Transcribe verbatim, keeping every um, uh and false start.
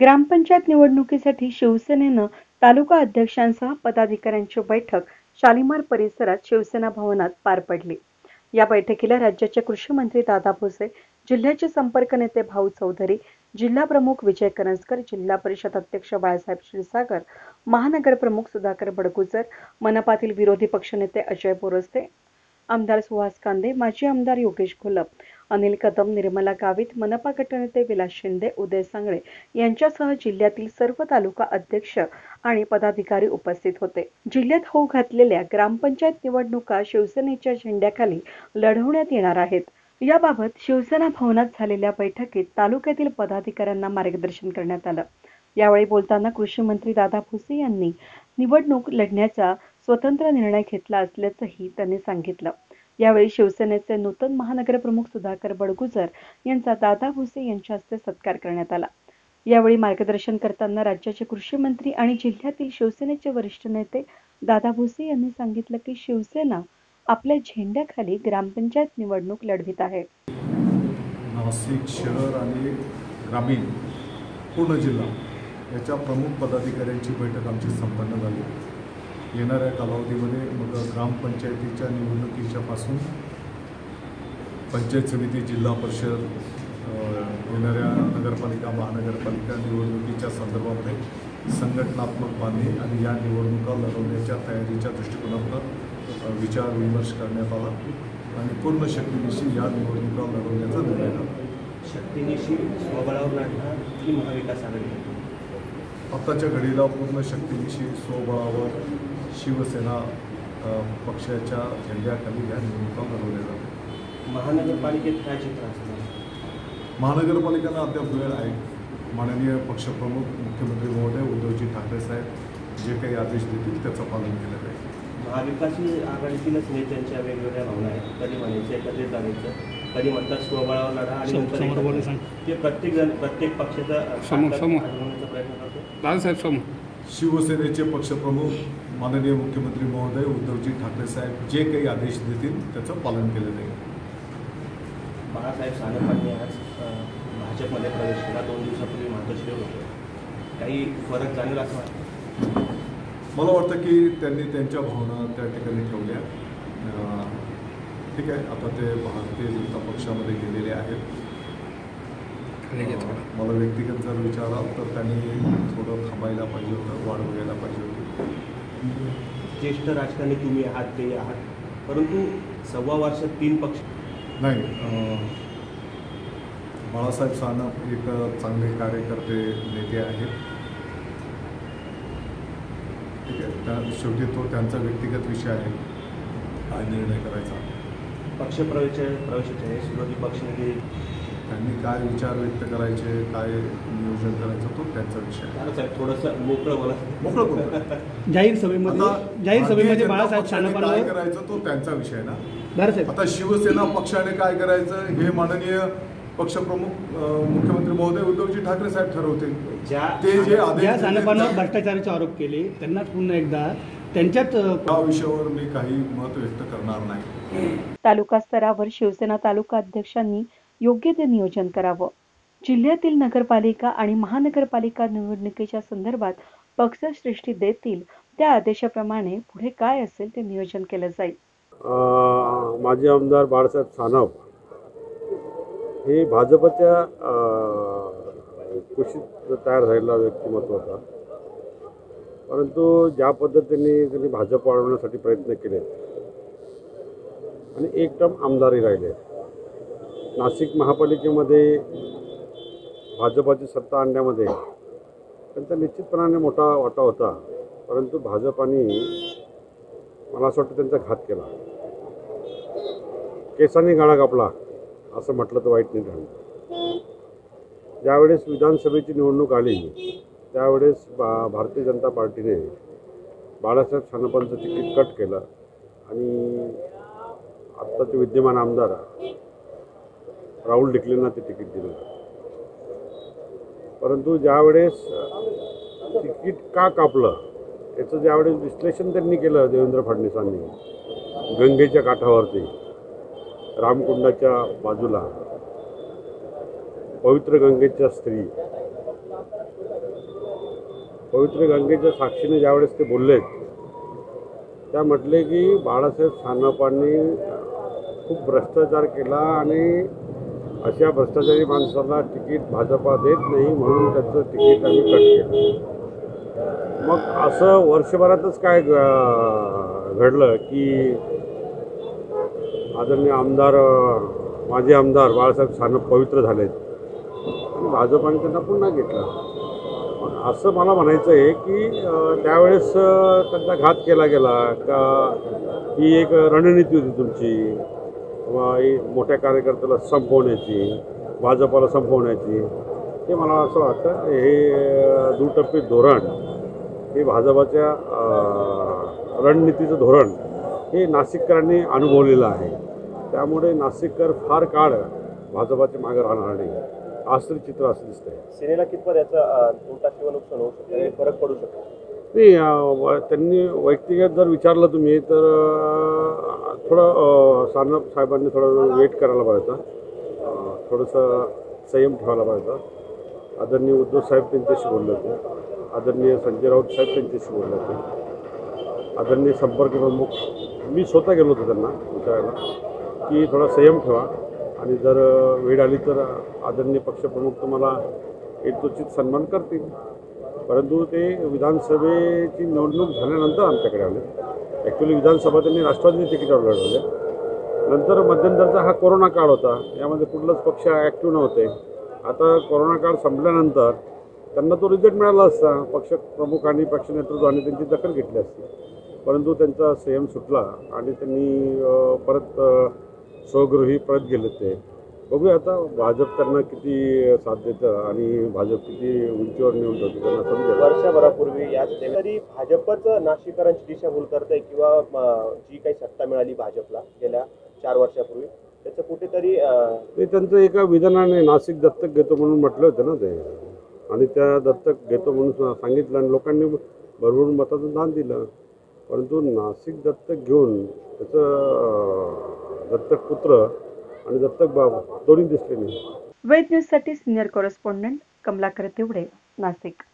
ग्रामपंचायत निवडणुकीसाठी शिवसेनेनं तालुका अध्यक्षांसह पदाधिकाऱ्यांची बैठक शालिमार परिसरात शिवसेना भवनात पार पडली। या बैठकीला राज्याचे कृषी मंत्री दादा भुसे, जिल्ह्याचे संपर्क नेते भाऊ चौधरी, जिल्हा प्रमुख विजय करनस्कर, जिल्हा परिषद अध्यक्ष बाळसाहेब श्रीसागर, महानगर प्रमुख सुधाकर भडगुजर, मनपातील विरोधी पक्षनेते अजय पुरस्ते, आमदार सुहास कांदे, माजी आमदार योगेश अनिल कदम, निर्मला गावित, मनपा गटनेते विलास शिंदे, उदय सांगळे यांच्यासह जिल्ह्यातील सर्व तालुका अध्यक्ष आणि पदाधिकारी उपस्थित होते। जिल्ह्यात होऊ घातलेल्या ग्रामपंचायत निवडणुका शिवसेनेच्या झेंड्याखाली लढवण्यात येणार आहेत। याबाबत शिवसेना भवनात झालेल्या बैठकीत तालुक्यातील पदाधिकाऱ्यांना मार्गदर्शन करण्यात आलं। यावेळी बोलताना कृषी मंत्री दादा भुसे यांनी निवडणूक लढण्याचा स्वतंत्र निर्णय घेतला असल्याचंही त्यांनी सांगितलं। यावेळी शिवसेनेचे नूतन महानगर प्रमुख सुधाकर भडगुजर यांचा दादा भुसे यांच्या हस्ते सत्कार करण्यात आला। यावेळी मार्गदर्शन करताना राज्याचे कृषी मंत्री आणि जिल्ह्यातील शिवसेनेचे वरिष्ठ नेते दादा भुसे यांनी सांगितलं की शिवसेना आपल्या झेंड्याखाली ग्रामपंचायत निवडणूक लढवित आहे। नाशिक शहर आणि ग्रामीण पूर्ण जिल्हा याच्या प्रमुख पदाधिकाऱ्यांची बैठक आमची संपन्न झाली। येणाऱ्या कालावधीमध्ये मग ग्रामपंचायतीच्या निवडणुकीच्यापासून पंचायत समिती, जिल्हा परिषद, येणाऱ्या नगरपालिका, महानगरपालिका निवडणुकीच्या संदर्भामध्ये संघटनात्मक बांधणी आणि या निवडणुका लढवण्याच्या तयारीच्या दृष्टिकोनातून विचार विमर्श करण्यात आला आणि पूर्ण शक्तीनिशी या निवडणुका लढवण्याचा निर्णय झाला। शक्तीनिशी स्वबळावर लढणार की महाविकास आघाडी? आत्ताच्या घडीला पूर्ण शक्तीनिशी स्वबळावर शिवसेना पक्षाच्या झेंड्याखाली या निवडणुका लढवल्या जातात। महानगरपालिकेत काय चित्र असणार? महानगरपालिकेला अद्याप वेळ आहे। माननीय पक्षप्रमुख मुख्यमंत्री महोदय उद्धवजी ठाकरे साहेब जे काही आदेश देतील त्याचं पालन केलं जाईल। महाविकास आघाडीतीलच नेत्यांच्या वेगवेगळ्या भावना आहेत। कधी म्हणायचं एकत्रित आणायचं, कधी म्हणतात स्वबळावर लढा आणि ते प्रत्येक जण प्रत्येक पक्षाचा अडवण्याचा प्रयत्न करतो। बाळासाहेब समोर शिवसेनेचे पक्षप्रमुख माननीय मुख्यमंत्री महोदय उद्धवजी ठाकरे साहेब जे काही आदेश देतील त्याचं पालन केलं जाईल। बाळासाहेब सानपांडे आज भाजपमध्ये प्रवेश केला, दोन दिवसापूर्वी मातोश्री होते, काही फरक जाणवला असं वाटतं? मला वाटतं की त्यांनी त्यांच्या भावना त्या ठिकाणी ठेवल्या। ठीक आहे, आता ते भारतीय जनता पक्षामध्ये गेलेले आहेत। मला व्यक्तिगत जर विचाराल तर त्यांनी थोडं थांबायला पाहिजे होतं, वाढ बघायला पाहिजे होती। ज्येष्ठ राजकारणी तुम्ही आहात, ते आहात, परंतु सव्वा वर्षात तीन पक्ष नाही। बाळासाहेब सानप एक चांगले कार्यकर्ते नेते आहेत। ठीक आहे, त्या शेवटी तो त्यांचा व्यक्तिगत विषय आहे, काय निर्णय करायचा। पक्षप्रवेश प्रवेशाच्या विरोधी पक्षनेते त्यांनी काय विचार व्यक्त करायचे, काय नियोजन करायचं तो त्यांचा विषय। थोडंसं मोकळं बोला, मोकळं बोला जाहीर सभेमध्ये, जाहीर सभेमध्ये बाळासाहेब सानपांडे काय करायचं तो त्यांचा विषय ना। आता शिवसेना पक्षाने काय करायचं हे माननीय पक्षप्रमुख मुख्यमंत्री महोदय उद्धवजी ठाकरे साहेब ठरवतील। ते जे आदेश सानपांडे भ्रष्टाचाराचे आरोप केले त्यांना पुन्हा एकदा त्यांच्यात या विषयावर मी काही मत व्यक्त करणार नाही। तालुका स्तरावर शिवसेना तालुका अध्यक्षांनी योग्य ते नियोजन करावं। जिल्ह्यातील नगरपालिका आणि महानगरपालिका निवडणुकीच्या संदर्भात पक्षश्रेष्ठी देतील त्या आदेशाप्रमाणे पुढे काय असेल ते नियोजन केलं जाईल। माजी आमदार बाळासाहेब सानप हे भाजपच्या कुशीत तयार झालेला व्यक्तिमत्व होता, परंतु ज्या पद्धतीने त्यांनी भाजप वाढवण्यासाठी प्रयत्न केले आणि एक टर्म आमदारही राहिले। नाशिक महापालिकेमध्ये भाजपाची सत्ता आणण्यामध्ये त्यांचा निश्चितपणाने मोठा वाटा होता, परंतु भाजपाने मला असं वाटतं त्यांचा घात केला, केसांनी गाडा कापला असं म्हटलं तर वाईट नाही ठरणार। ज्यावेळेस विधानसभेची निवडणूक आली त्यावेळेस बा भारतीय जनता पार्टीने बाळासाहेब सानपांचं तिकीट कट केलं आणि आत्ताचे विद्यमान आमदार राहुल ढिकलींना ते तिकीट दिलं। परंतु ज्यावेळेस तिकीट का कापलं याचं ज्यावेळेस विश्लेषण त्यांनी केलं देवेंद्र फडणसानी गंगेच्या काठावरती रामकुंडाच्या बाजूला पवित्र गंगेच्या स्त्री पवित्र गंगेच्या साक्षीने ज्यावेळेस ते बोलले त्या म्हटले की बाळासाहेब सानपांनी खूप भ्रष्टाचार केला आणि अशा भ्रष्टाचारी माणसाला तिकीट भाजपा देत नाही म्हणून त्याचं तिकीट आम्ही कट केलं। मग असं वर्षभरातच काय घडलं की आदरणीय आमदार माजी आमदार बाळासाहेब सानप पवित्र झाले, भाजपाने त्यांना पुन्हा घेतलं। असं मला म्हणायचं आहे की त्यावेळेस त्यांचा घात केला गेला का ही एक रणनीती होती तुमची मोठ्या कार्यकर्त्याला संपवण्याची, भाजपाला संपवण्याची, ते मला असं वाटतं हे दुटप्पी धोरण हे भाजपाच्या रणनीतीचं धोरण हे नाशिककरांनी अनुभवलेलं आहे। त्यामुळे नाशिककर फार काळ भाजपाच्या मागे राहणार नाही असं चित्र असं दिसतं आहे। सेनेला कितपत याचा तोटा किंवा नुकसान होऊ शकतं याने फरक पडू शकतो? नाही, त्यांनी वैयक्तिक जर विचारलं तुम्ही तर थोडं सानप साहेबांनी थोडं वेट करायला पाहिजे होता, थोडंसं संयम ठेवायला पाहिजे होता। आदरणीय उद्धव साहेब त्यांच्याशी बोलले होते, आदरणीय संजय राऊत साहेब त्यांच्याशी बोलले होते, आदरणीय संपर्क प्रमुख मी स्वतः गेलो होतो त्यांना विचारायला की थोडा संयम ठेवा आणि जर वेळ आली तर आदरणीय पक्षप्रमुख तुम्हाला यथोचित सन्मान करतील। परंतु ते विधानसभेची निवडणूक झाल्यानंतर आमच्याकडे आले। ॲक्च्युली विधानसभा त्यांनी राष्ट्रवादीने तिकिटावर लढवले, नंतर मध्यंतरचा हा कोरोना काळ होता, यामध्ये कुठलाच पक्ष ॲक्टिव्ह नव्हते। आता कोरोना काळ संपल्यानंतर त्यांना तो रिझल्ट मिळाला असता, पक्षप्रमुखांनी पक्ष नेतृत्वाने त्यांची दखल घेतली असती, परंतु त्यांचा संयम सुटला आणि त्यांनी परत स्वगृही परत गेले। ते बघूया आता भाजप त्यांना किती साथ देतं आणि भाजप किती उंचीवर नेऊन जाते त्यांना समजेल। वर्षभरापूर्वी याच तरी भाजपच नाशिककरांची दिशाभूल करतंय किंवा जी काही सत्ता मिळाली भाजपला गेल्या चार वर्षापूर्वी त्याचं कुठेतरी ते त्यांचं एका विधानाने नाशिक दत्तक घेतो म्हणून म्हटलं होतं ना ते, आणि त्या दत्तक घेतो म्हणून सांगितलं आणि लोकांनी भरभरून मताचं दान दिलं। परंतु नाशिक दत्तक घेऊन त्याचं दत्तक पुत्र आणि दत्तक बाबा दोन्ही दिसले नाही। वेद न्यूज साठी सिनियर कॉरेस्पॉन्डंट कमलाकर तेवढे, नाशिक।